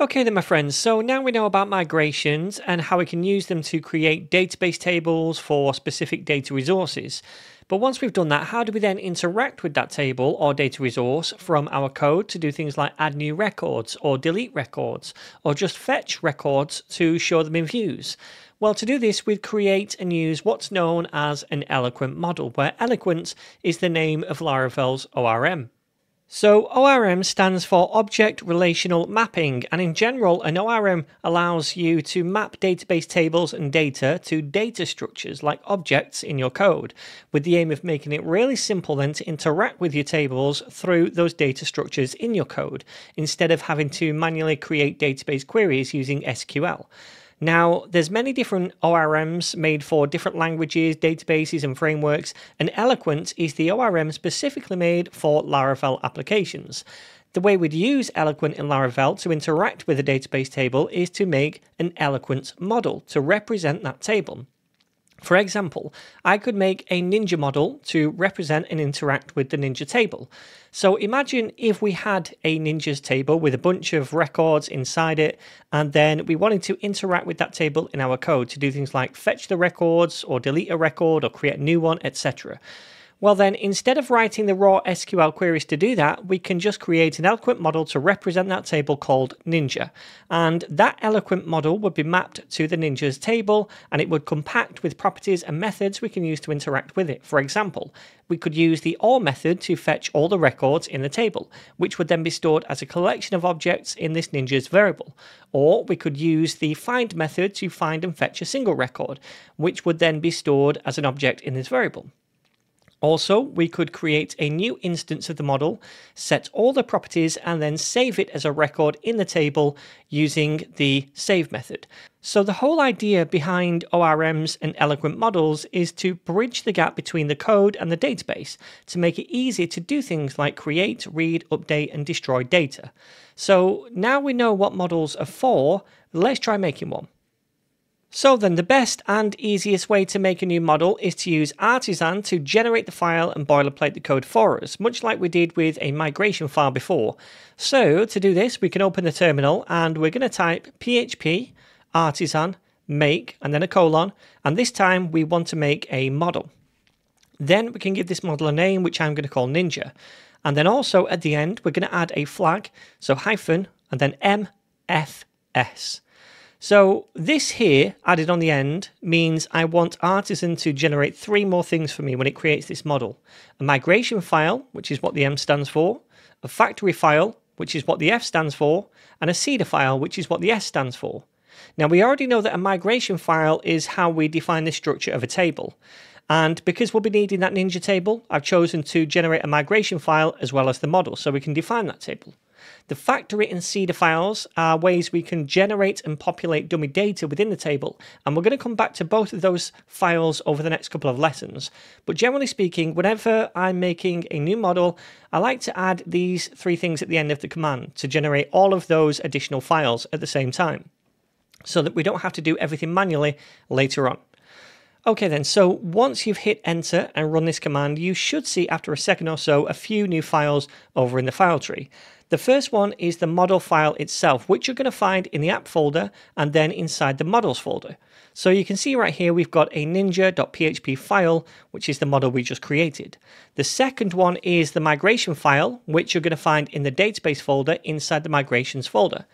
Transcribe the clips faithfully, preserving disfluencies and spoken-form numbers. Okay then my friends, so now we know about migrations and how we can use them to create database tables for specific data resources. But once we've done that, how do we then interact with that table or data resource from our code to do things like add new records or delete records or just fetch records to show them in views? Well, to do this, we'd create and use what's known as an Eloquent model, where Eloquent is the name of Laravel's O R M. So O R M stands for Object Relational Mapping, and in general an O R M allows you to map database tables and data to data structures like objects in your code, with the aim of making it really simple then to interact with your tables through those data structures in your code, instead of having to manually create database queries using S Q L. Now, there's many different O R Ms made for different languages, databases, and frameworks, and Eloquent is the O R M specifically made for Laravel applications. The way we'd use Eloquent in Laravel to interact with a database table is to make an Eloquent model to represent that table. For example, I could make a Ninja model to represent and interact with the Ninja table. So imagine if we had a Ninjas table with a bunch of records inside it, and then we wanted to interact with that table in our code to do things like fetch the records or delete a record or create a new one, et cetera. Well then, instead of writing the raw S Q L queries to do that, we can just create an Eloquent model to represent that table called Ninja. And that Eloquent model would be mapped to the Ninjas table, and it would compact with properties and methods we can use to interact with it. For example, we could use the O R method to fetch all the records in the table, which would then be stored as a collection of objects in this Ninjas variable. Or we could use the find method to find and fetch a single record, which would then be stored as an object in this variable. Also, we could create a new instance of the model, set all the properties, and then save it as a record in the table using the save method. So the whole idea behind O R Ms and Eloquent models is to bridge the gap between the code and the database to make it easier to do things like create, read, update, and destroy data. So now we know what models are for, let's try making one. So then the best and easiest way to make a new model is to use Artisan to generate the file and boilerplate the code for us, much like we did with a migration file before. So to do this, we can open the terminal and we're going to type P H P artisan make and then a colon, and this time we want to make a model. Then we can give this model a name, which I'm going to call Ninja. And then also at the end, we're going to add a flag, so hyphen and then M F S. So this here, added on the end, means I want Artisan to generate three more things for me when it creates this model. A migration file, which is what the M stands for, a factory file, which is what the F stands for, and a cedar file, which is what the S stands for. Now we already know that a migration file is how we define the structure of a table. And because we'll be needing that Ninja table, I've chosen to generate a migration file as well as the model, so we can define that table. The factory and cedar files are ways we can generate and populate dummy data within the table, and we're going to come back to both of those files over the next couple of lessons. But generally speaking, whenever I'm making a new model, I like to add these three things at the end of the command to generate all of those additional files at the same time, so that we don't have to do everything manually later on. Okay then, so once you've hit enter and run this command, you should see after a second or so a few new files over in the file tree. The first one is the model file itself, which you're going to find in the app folder and then inside the models folder. So you can see right here we've got a ninja.php file, which is the model we just created. The second one is the migration file, which you're going to find in the database folder inside the migrations folder.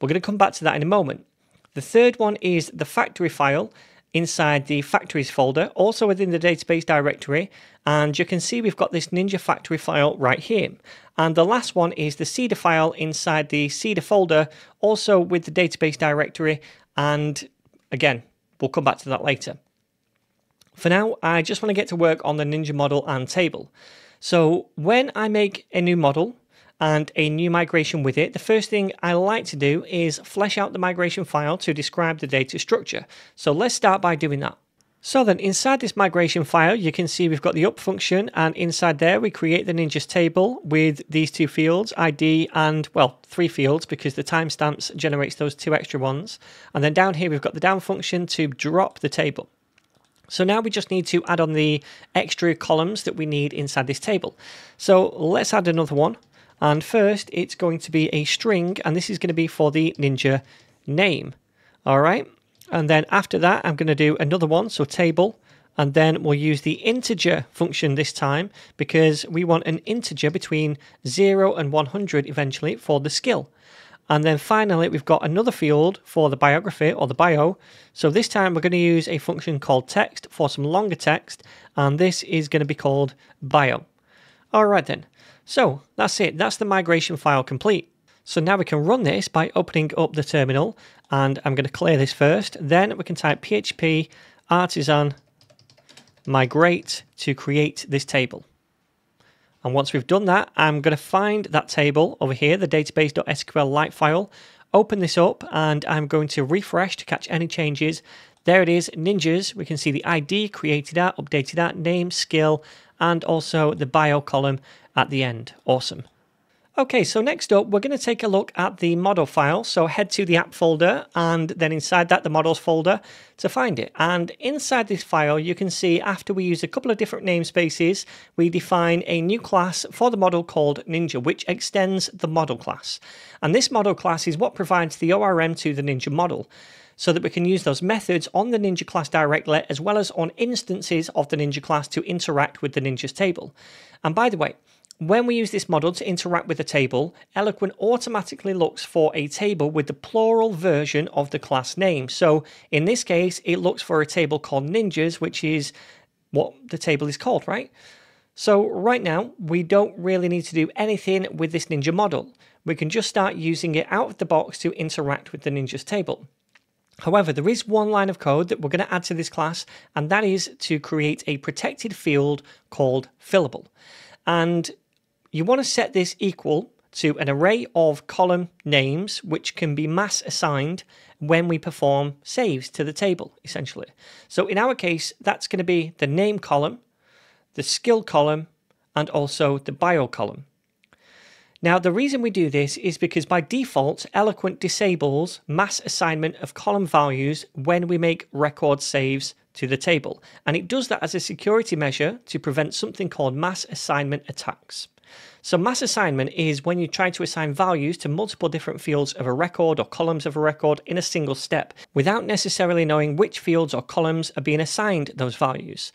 We're going to come back to that in a moment. The third one is the factory file inside the factories folder, also within the database directory, and you can see we've got this Ninja factory file right here. And the last one is the cedar file inside the cedar folder, also with the database directory, and again, we'll come back to that later. For now, I just want to get to work on the Ninja model and table. So when I make a new model and a new migration with it, the first thing I like to do is flesh out the migration file to describe the data structure. So let's start by doing that. So then inside this migration file, you can see we've got the up function, and inside there we create the Ninjas table with these two fields, I D and, well, three fields because the timestamps generates those two extra ones. And then down here we've got the down function to drop the table. So now we just need to add on the extra columns that we need inside this table. So let's add another one. And first, it's going to be a string, and this is going to be for the Ninja name. All right. And then after that, I'm going to do another one, so table. And then we'll use the integer function this time, because we want an integer between zero and one hundred eventually for the skill. And then finally, we've got another field for the biography or the bio. So this time we're going to use a function called text for some longer text. And this is going to be called bio. All right then. So that's it. That's the migration file complete. So now we can run this by opening up the terminal, and I'm going to clear this first. Then we can type P H P artisan migrate to create this table. And once we've done that, I'm going to find that table over here, the database.sqlite file, open this up, and I'm going to refresh to catch any changes. There it is, Ninjas. We can see the I D, created at, updated at, name, skill, and also the bio column at the end. Awesome. Okay, so next up, we're going to take a look at the model file. So head to the app folder, and then inside that, the models folder to find it. And inside this file, you can see after we use a couple of different namespaces, we define a new class for the model called Ninja, which extends the model class. And this model class is what provides the O R M to the Ninja model, so that we can use those methods on the Ninja class directly, as well as on instances of the Ninja class to interact with the Ninja's table. And by the way, when we use this model to interact with a table, Eloquent automatically looks for a table with the plural version of the class name. So in this case, it looks for a table called Ninjas, which is what the table is called, right? So right now, we don't really need to do anything with this Ninja model. We can just start using it out of the box to interact with the Ninja's table. However, there is one line of code that we're going to add to this class, and that is to create a protected field called fillable. And you want to set this equal to an array of column names, which can be mass assigned when we perform saves to the table, essentially. So in our case, that's going to be the name column, the skill column, and also the bio column. Now, the reason we do this is because by default, Eloquent disables mass assignment of column values when we make record saves to the table. And it does that as a security measure to prevent something called mass assignment attacks. So mass assignment is when you try to assign values to multiple different fields of a record or columns of a record in a single step without necessarily knowing which fields or columns are being assigned those values.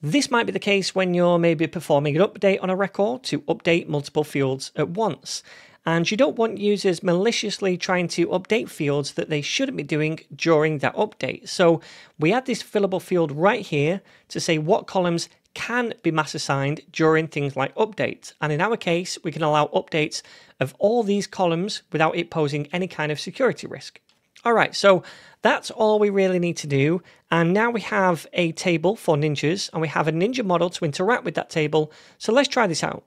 This might be the case when you're maybe performing an update on a record to update multiple fields at once. And you don't want users maliciously trying to update fields that they shouldn't be doing during that update. So we add this fillable field right here to say what columns can be mass assigned during things like updates. And in our case, we can allow updates of all these columns without it posing any kind of security risk. All right, so that's all we really need to do. And now we have a table for Ninjas, and we have a Ninja model to interact with that table. So let's try this out.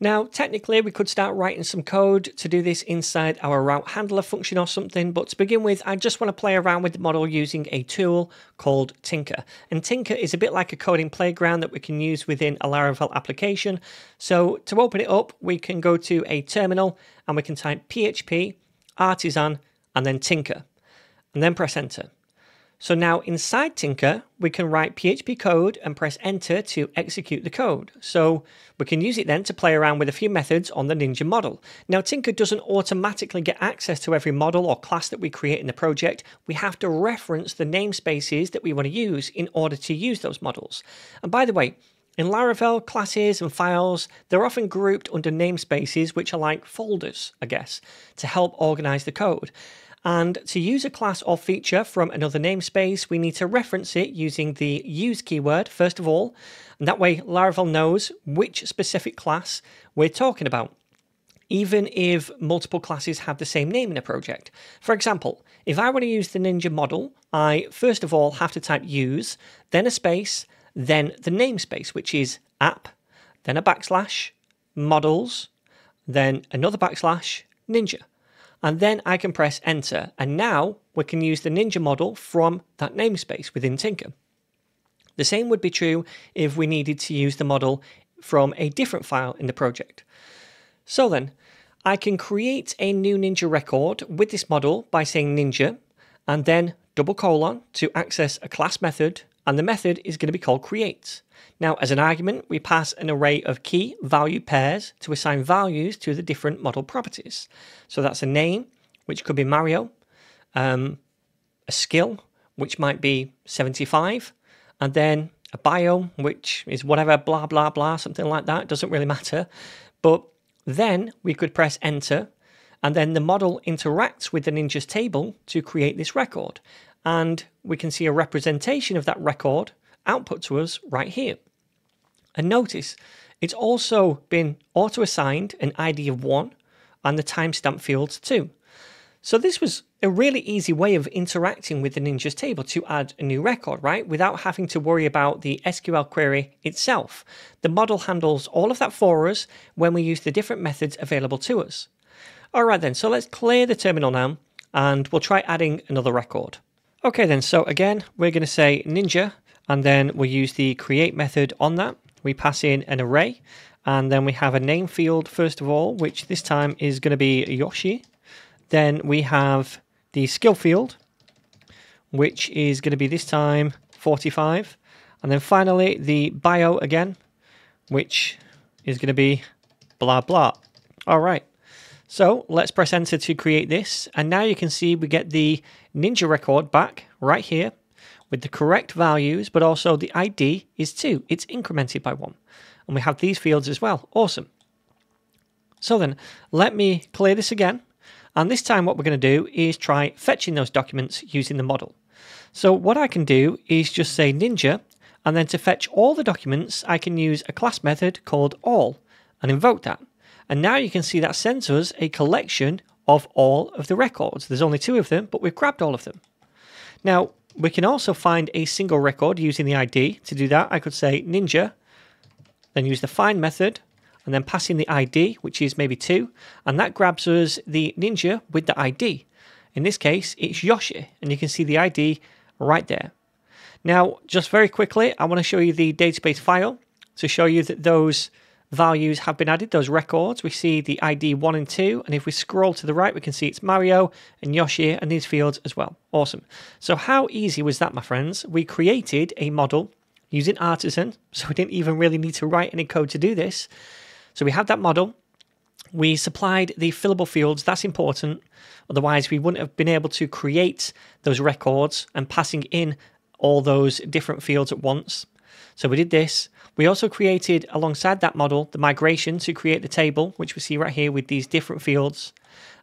Now, technically, we could start writing some code to do this inside our route handler function or something. But to begin with, I just want to play around with the model using a tool called Tinker. And Tinker is a bit like a coding playground that we can use within a Laravel application. So to open it up, we can go to a terminal and we can type P H P, artisan, and then Tinker, and then press enter. So now inside Tinker, we can write P H P code and press enter to execute the code. So we can use it then to play around with a few methods on the Ninja model. Now Tinker doesn't automatically get access to every model or class that we create in the project. We have to reference the namespaces that we want to use in order to use those models. And by the way, in Laravel, classes and files, they're often grouped under namespaces, which are like folders, I guess, to help organize the code. And to use a class or feature from another namespace, we need to reference it using the use keyword, first of all. And that way, Laravel knows which specific class we're talking about, even if multiple classes have the same name in a project. For example, if I want to use the Ninja model, I first of all have to type use, then a space, then the namespace, which is app, then a backslash, models, then another backslash, Ninja. And then I can press enter. And now we can use the Ninja model from that namespace within Tinker. The same would be true if we needed to use the model from a different file in the project. So then I can create a new Ninja record with this model by saying Ninja and then double colon to access a class method and the method is going to be called create. Now, as an argument, we pass an array of key value pairs to assign values to the different model properties. So that's a name, which could be Mario, um, a skill, which might be seventy-five, and then a bio, which is whatever, blah, blah, blah, something like that. It doesn't really matter. But then we could press enter, and then the model interacts with the Ninjas table to create this record. And we can see a representation of that record output to us right here. And notice it's also been auto-assigned an I D of one and the timestamp fields too. So this was a really easy way of interacting with the Ninjas table to add a new record, right? Without having to worry about the S Q L query itself. The model handles all of that for us when we use the different methods available to us. All right then, so let's clear the terminal now and we'll try adding another record. Okay then, so again, we're going to say Ninja and then we'll use the create method on that. We pass in an array and then we have a name field first of all, which this time is going to be Yoshi. Then we have the skill field, which is going to be this time forty-five. And then finally the bio again, which is going to be blah, blah. All right. So let's press enter to create this. And now you can see we get the Ninja record back right here with the correct values, but also the I D is two. It's incremented by one. And we have these fields as well. Awesome. So then let me clear this again. And this time what we're going to do is try fetching those documents using the model. So what I can do is just say Ninja, and then to fetch all the documents, I can use a class method called all and invoke that. And now you can see that sends us a collection of all of the records. There's only two of them, but we've grabbed all of them. Now, we can also find a single record using the I D. To do that, I could say Ninja, then use the find method, and then pass in the I D, which is maybe two, and that grabs us the Ninja with the I D. In this case, it's Yoshi, and you can see the I D right there. Now, just very quickly, I want to show you the database file to show you that those values have been added, those records. We see the I D one and two, and if we scroll to the right, we can see it's Mario and Yoshi and these fields as well. Awesome. So how easy was that, my friends? We created a model using Artisan, so we didn't even really need to write any code to do this. So we had that model, we supplied the fillable fields, that's important, otherwise we wouldn't have been able to create those records and passing in all those different fields at once. So we did this. We also created alongside that model the migration to create the table, which we see right here with these different fields.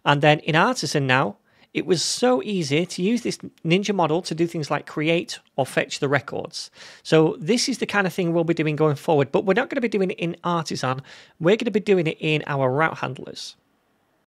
And then in Artisan now, it was so easy to use this Ninja model to do things like create or fetch the records. So this is the kind of thing we'll be doing going forward, but we're not going to be doing it in Artisan. We're going to be doing it in our route handlers.